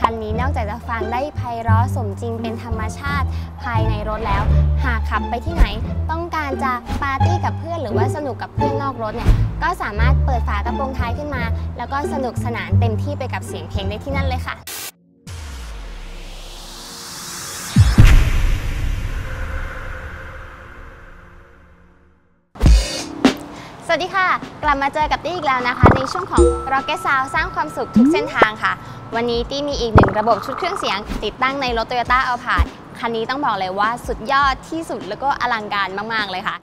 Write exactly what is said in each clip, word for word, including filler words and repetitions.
คันนี้นอกจากจะฟังได้ไพเราะสมจริงเป็นธรรมชาติภายในรถแล้วหากขับไปที่ไหนต้องการจะปาร์ตี้กับเพื่อนหรือว่าสนุกกับเพื่อนนอกรถเนี่ยก็สามารถเปิดฝากระโปรงท้ายขึ้นมาแล้วก็สนุกสนานเต็มที่ไปกับเสียงเพลงได้ที่นั่นเลยค่ะสวัสดีค่ะกลับมาเจอกับตี้อีกแล้วนะคะในช่วงของ Rocket Sound สร้างความสุขทุกเส้นทางค่ะวันนี้ตี้มีอีกหนึ่งระบบชุดเครื่องเสียงติดตั้งในรถ Toyota Alphard คันนี้ต้องบอกเลยว่าสุดยอดที่สุดแล้วก็อลังการมากๆเลยค่ะ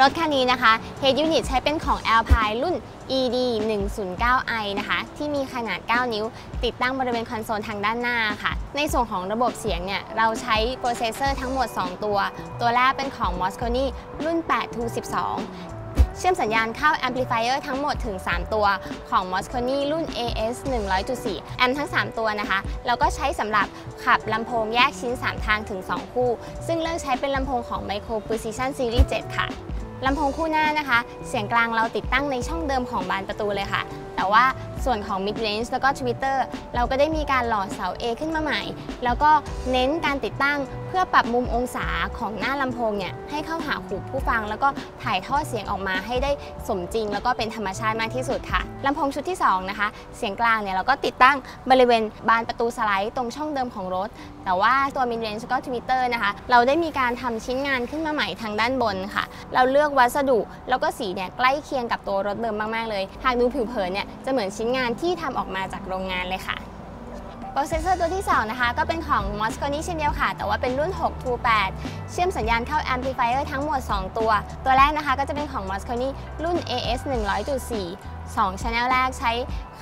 รถคันนี้นะคะ Head Unit ใช้เป็นของ Alphard รุ่น อี ดี หนึ่งศูนย์เก้า ไอ นะคะที่มีขนาดเก้านิ้วติดตั้งบริเวณคอนโซลทางด้านหน้าค่ะในส่วนของระบบเสียงเนี่ยเราใช้โปรเซสเซอร์ทั้งหมดสองตัวตัวแรกเป็นของ Mosconi รุ่น แปด ทู สิบสองเชื่อมสัญญาณเข้าแอมพลิฟายเออร์ทั้งหมดถึงสามตัวของ Mosconi รุ่น เอ เอส หนึ่งร้อยจุดสี่ แอมป์ทั้งสามตัวนะคะแล้วก็ใช้สำหรับขับลำโพงแยกชิ้นสามทางถึงสองคู่ซึ่งเลือกใช้เป็นลำโพงของ Micro Precision Series เจ็ดค่ะลำโพงคู่หน้านะคะเสียงกลางเราติดตั้งในช่องเดิมของบานประตูเลยค่ะแต่ว่าส่วนของ Mid Range แล้วก็ Twitter เราก็ได้มีการหล่อเสา A ขึ้นมาใหม่แล้วก็เน้นการติดตั้งเพื่อปรับมุมองศาของหน้าลำโพงเนี่ยให้เข้าหาหูผู้ฟังแล้วก็ถ่ายทอดเสียงออกมาให้ได้สมจริงแล้วก็เป็นธรรมชาติมากที่สุดค่ะลำโพงชุดที่สองนะคะเสียงกลางเนี่ยเราก็ติดตั้งบริเวณบานประตูสไลด์ตรงช่องเดิมของรถแต่ว่าตัว Mid Range แล้วก็ Twitter นะคะเราได้มีการทำชิ้นงานขึ้นมาใหม่ทางด้านบนค่ะเราเลือกวัสดุแล้วก็สีเนี่ยใกล้เคียงกับตัวรถเดิมมากๆเลยหากดูผิวเผินเนี่ยจะเหมือนชิ้นงานที่ทำออกมาจากโรงงานเลยค่ะโปรเซสเซอร์ตัวที่สองนะคะก็เป็นของ Mosconi เช่นเดียวค่ะแต่ว่าเป็นรุ่นหก ทู แปดเชื่อมสัญญาณเข้าแอมพลิฟายเออร์ทั้งหมดสองตัวตัวแรกนะคะก็จะเป็นของ Mosconi รุ่น เอ เอส หนึ่งร้อยจุดสี่ สอง แชนแนล แรกใช้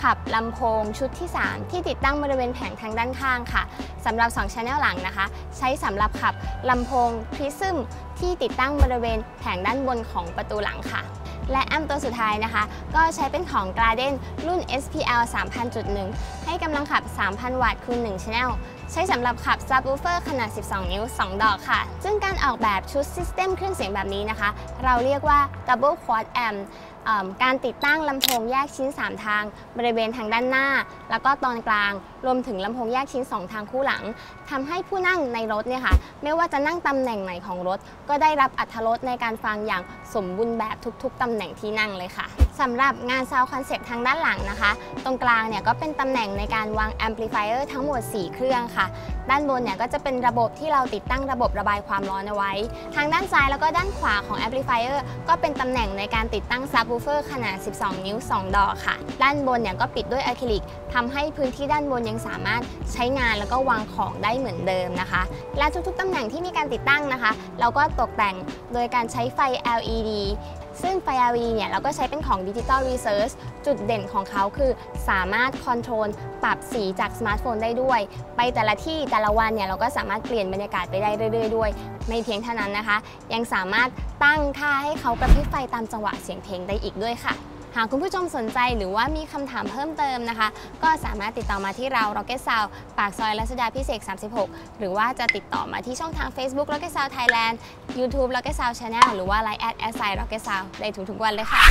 ขับลำโพงชุดที่สามที่ติดตั้งบริเวณแผงทางด้านข้างค่ะสำหรับสอง แชนแนล หลังนะคะใช้สำหรับขับลำโพง Prism ที่ติดตั้งบริเวณแผงด้านบนของประตูหลังค่ะและแอมป์ตัวสุดท้ายนะคะก็ใช้เป็นของ Garden รุ่น เอส พี แอล สามพัน จุดหนึ่ง ให้กำลังขับ สามพันวัตต์คูณ หนึ่ง แชนแนล ใช้สำหรับขับ Subwoofer ขนาดสิบสองนิ้วสองดอกค่ะซึ่งการออกแบบชุด System เครื่องเสียงแบบนี้นะคะเราเรียกว่า Double Quad Amp การติดตั้งลำโพงแยกชิ้นสามทางบริเวณทางด้านหน้าแล้วก็ตอนกลางรวมถึงลำโพงแยกชิ้นสองทางคู่หลังทำให้ผู้นั่งในรถเนี่ยค่ะไม่ว่าจะนั่งตำแหน่งไหนของรถก็ได้รับอรรถรสในการฟังอย่างสมบูรณ์แบบทุกๆตำแหน่งที่นั่งเลยค่ะสำหรับงานซาวด์คอนเซปต์ทางด้านหลังนะคะตรงกลางเนี่ยก็เป็นตำแหน่งในการวางแอมพลิฟายเออร์ทั้งหมดสี่เครื่องค่ะด้านบนเนี่ยก็จะเป็นระบบที่เราติดตั้งระบบระบายความร้อนเอาไว้ทางด้านซ้ายแล้วก็ด้านขวาของแอมพลิฟายเออร์ก็เป็นตำแหน่งในการติดตั้งซับวูเฟอร์ขนาดสิบสองนิ้วสองดอกค่ะด้านบนเนี่ยก็ปิดด้วยอะคริลิกทำให้พื้นที่ด้านบนยังสามารถใช้งานแล้วก็วางของได้เหมือนเดิมนะคะและทุกๆตำแหน่งที่มีการติดตั้งนะคะเราก็ตกแต่งโดยการใช้ไฟ แอล อี ดีซึ่งไฟ แอล อี ดี เนี่ยเราก็ใช้เป็นของ Digital Research จุดเด่นของเขาคือสามารถคอนโทรลปรับสีจากสมาร์ทโฟนได้ด้วยไปแต่ละที่แต่ละวันเนี่ยเราก็สามารถเปลี่ยนบรรยากาศไปได้เรื่อยๆด้วยไม่เพียงเท่านั้นนะคะยังสามารถตั้งค่าให้เขากระพริบไฟตามจังหวะเสียงเพลงได้อีกด้วยค่ะหากคุณผู้ชมสนใจหรือว่ามีคำถามเพิ่มเติมนะคะก็สามารถติดต่อมาที่เรา Rocket Sound ปากซอยรัชดาภิเษกสามสิบหกหรือว่าจะติดต่อมาที่ช่องทาง Facebook Rocket Sound Thailand YouTube Rocket Sound Channel หรือว่า ไลน์ แอด แอสไซน์ Rocket Sound ได้ทุกๆวันเลยค่ะ